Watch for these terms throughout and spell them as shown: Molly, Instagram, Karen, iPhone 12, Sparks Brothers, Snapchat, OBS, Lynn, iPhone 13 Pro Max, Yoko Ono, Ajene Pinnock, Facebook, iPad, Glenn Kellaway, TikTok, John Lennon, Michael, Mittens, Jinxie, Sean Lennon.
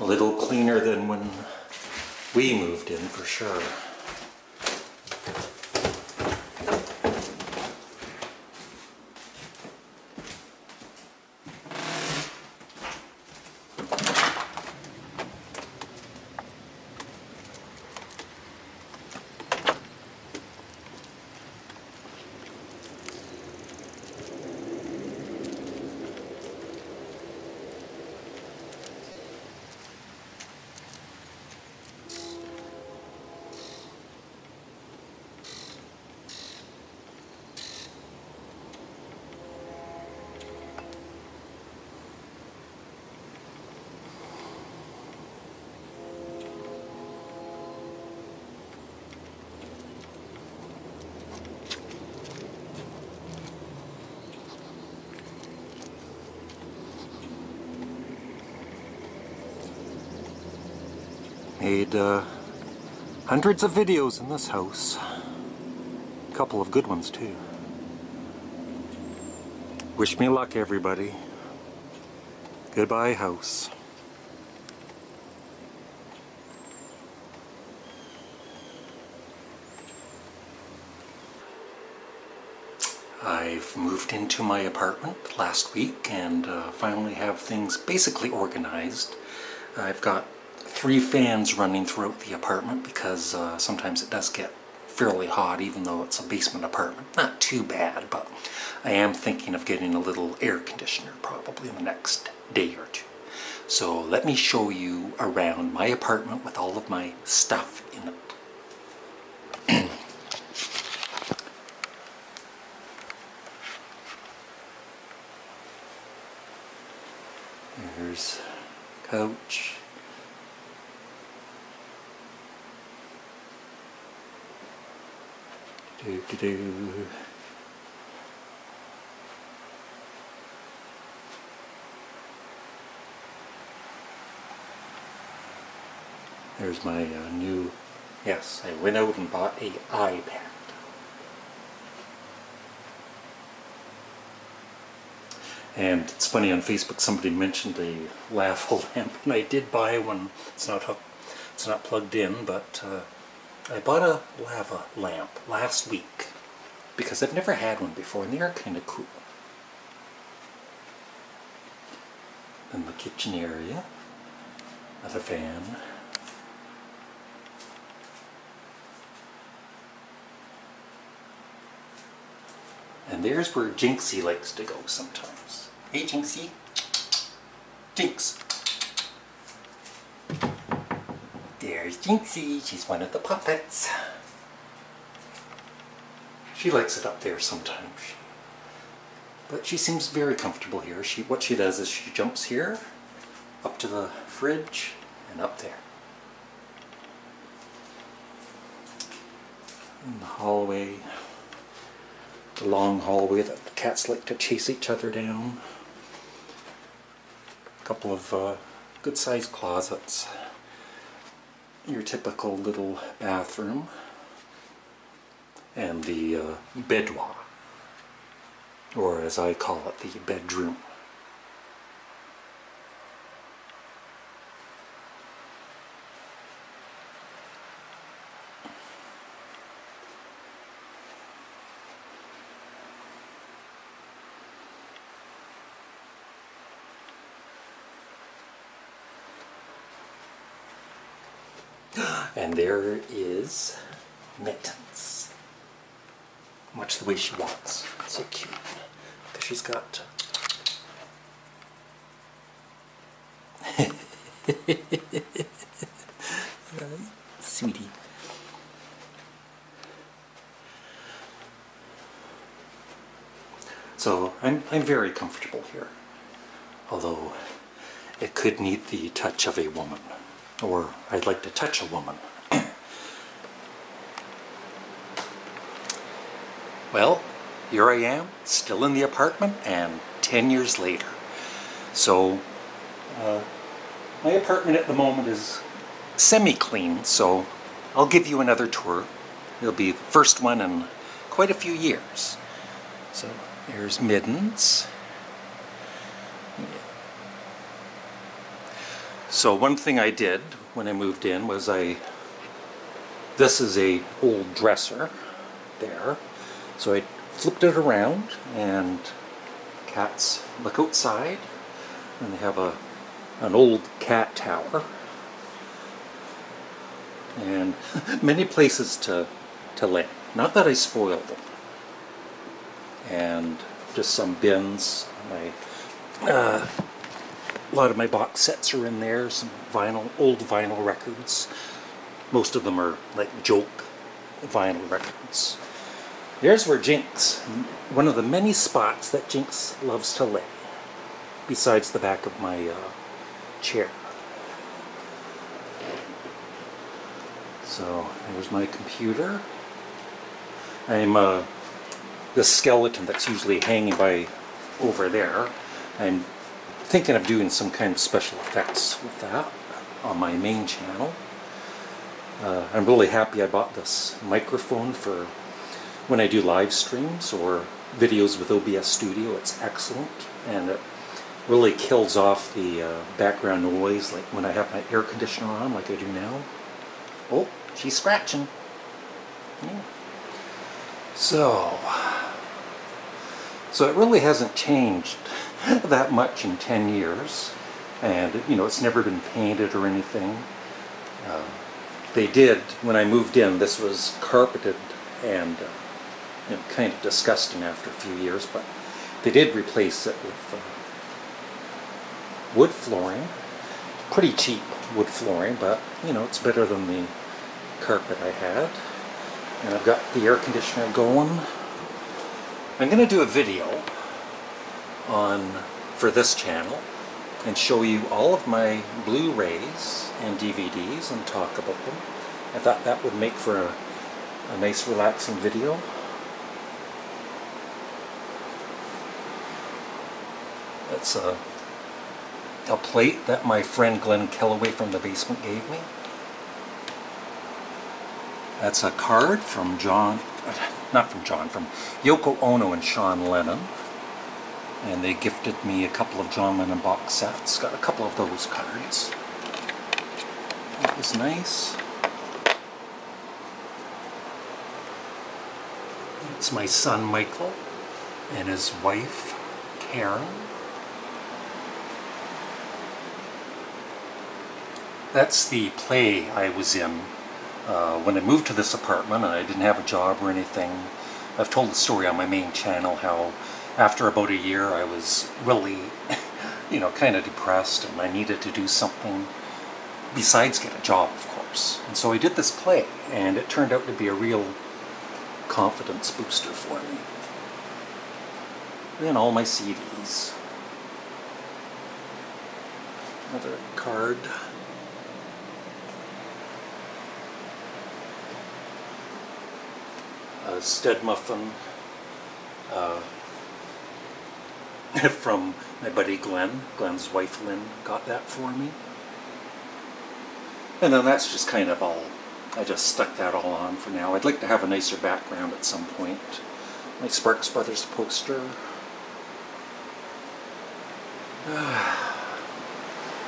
a little cleaner than when we moved in, for sure. Made hundreds of videos in this house, a couple of good ones too. Wish me luck, everybody. Goodbye, house. I've moved into my apartment last week and finally have things basically organized. I've got 3 fans running throughout the apartment because sometimes it does get fairly hot, even though it's a basement apartment. Not too bad, but I am thinking of getting a little air conditioner probably in the next day or two. So let me show you around my apartment with all of my stuff in it. There's the couch. There's my new, yes, I went out and bought an iPad. And it's funny, on Facebook somebody mentioned a Laffle lamp, and I did buy one. It's not hooked, it's not plugged in, but I bought a lava lamp last week because I've never had one before, and they are kind of cool. In the kitchen area, another fan. And there's where Jinxie likes to go sometimes. Hey, Jinxie. Jinx. There's Jinxie, she's one of the puppets. She likes it up there sometimes. But she seems very comfortable here. What she does is she jumps here, up to the fridge, and up there. In the hallway, the long hallway that the cats like to chase each other down. A couple of good-sized closets. Your typical little bathroom, and the boudoir, or as I call it, the bedroom. And there is Mittens, much the way she walks. So cute. She's got sweetie. So I'm very comfortable here, although it could need the touch of a woman. Or I'd like to touch a woman. Well, here I am, still in the apartment, and 10 years later. So, my apartment at the moment is semi-clean, so I'll give you another tour. It'll be the first one in quite a few years. So, there's Mittens. So one thing I did when I moved in was this is an old dresser there, so I flipped it around, and cats look outside, and they have an old cat tower, and many places to lay. Not that I spoiled them, and just some bins. A lot of my box sets are in there. Some old vinyl records. Most of them are like joke vinyl records. There's where Jinx, one of the many spots that Jinx loves to lay, besides the back of my chair. So there's my computer. The skeleton that's usually hanging by over there, I'm thinking of doing some kind of special effects with that on my main channel. I'm really happy I bought this microphone for when I do live streams or videos with OBS Studio. It's excellent, and it really kills off the background noise, like when I have my air conditioner on like I do now. Oh, she's scratching. Yeah. So it really hasn't changed that much in 10 years, and it's never been painted or anything. They did, when I moved in, this was carpeted and kind of disgusting after a few years, but they did replace it with wood flooring, pretty cheap wood flooring, but it's better than the carpet I had. And I've got the air conditioner going. I'm going to do a video for this channel and show you all of my Blu-rays and DVDs and talk about them. I thought that would make for a nice relaxing video. That's a plate that my friend Glenn Kellaway from the basement gave me. That's a card from from Yoko Ono and Sean Lennon. And they gifted me a couple of John Lennon box sets. Got a couple of those cards. That was nice. It's my son Michael and his wife Karen. That's the play I was in. When I moved to this apartment and I didn't have a job or anything. I've told the story on my main channel how after about a year I was really kind of depressed, and I needed to do something besides get a job, of course. And so I did this play, and it turned out to be a real confidence booster for me. And all my CDs. Another card. Stud muffin from my buddy Glenn. Glenn's wife Lynn got that for me. And then that's just kind of all. I just stuck that all on for now. I'd like to have a nicer background at some point. My Sparks Brothers poster.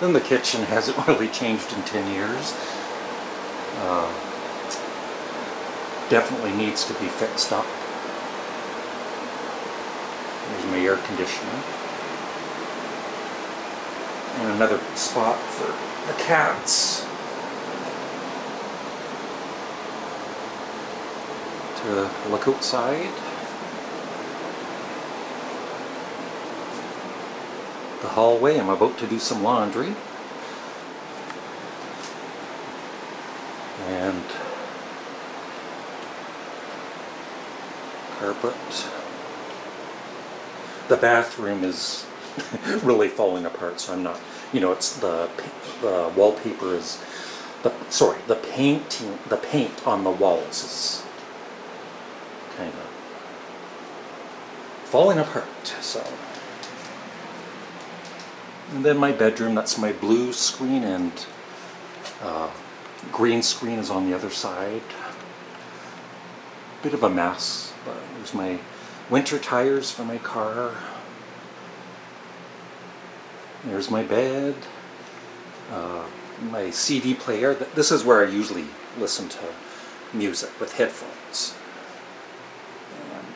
Then the kitchen hasn't really changed in 10 years. Definitely needs to be fixed up. There's my air conditioner. And another spot for the cats. To look outside. The hallway, I'm about to do some laundry. And carpet. The bathroom is really falling apart, so I'm not, it's the wallpaper is, the paint on the walls is kind of falling apart, so. And then my bedroom, that's my blue screen, and green screen is on the other side. Bit of a mess, but there's my winter tires for my car. There's my bed. my CD player. This is where I usually listen to music with headphones. And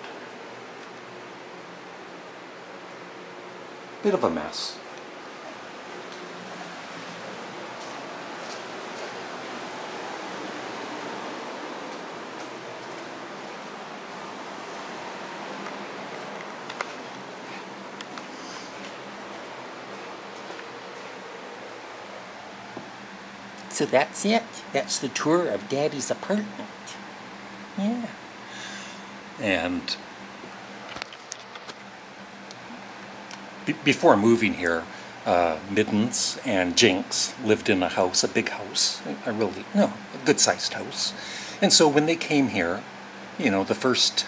bit of a mess. So that's it. That's the tour of Daddy's apartment. Yeah. And before moving here, Mittens and Jinx lived in a house, a big house, a good-sized house. And so when they came here, you know, the first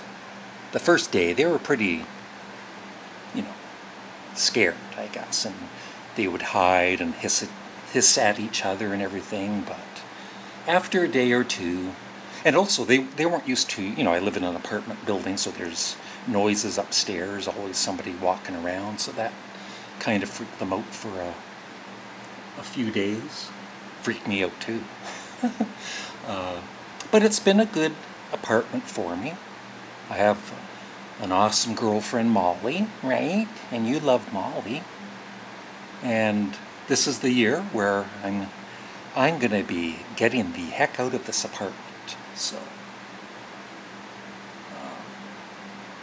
day they were pretty, you know, scared, I guess, and they would hide and hiss at each other and everything. But after a day or two, and also they weren't used to, you know, I live in an apartment building, so there's noises upstairs, always somebody walking around, so that kind of freaked them out for a few days. Freaked me out too. But it's been a good apartment for me. I have an awesome girlfriend, Molly, right? And you love Molly. And this is the year where I'm going to be getting the heck out of this apartment. So,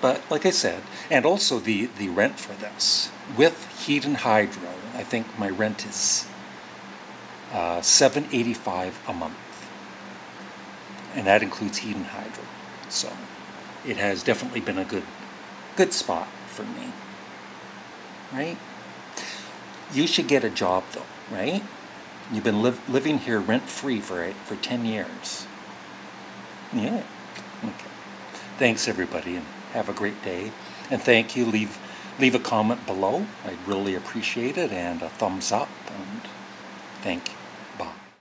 but like I said, and also the rent for this, with heat and hydro, I think my rent is $7.85 a month, and that includes heat and hydro. So, it has definitely been a good spot for me, right? You should get a job though, right? You've been living here rent-free for 10 years. Yeah. Okay. Thanks everybody, and have a great day. And thank you. Leave a comment below. I'd really appreciate it, and a thumbs up, and thank you.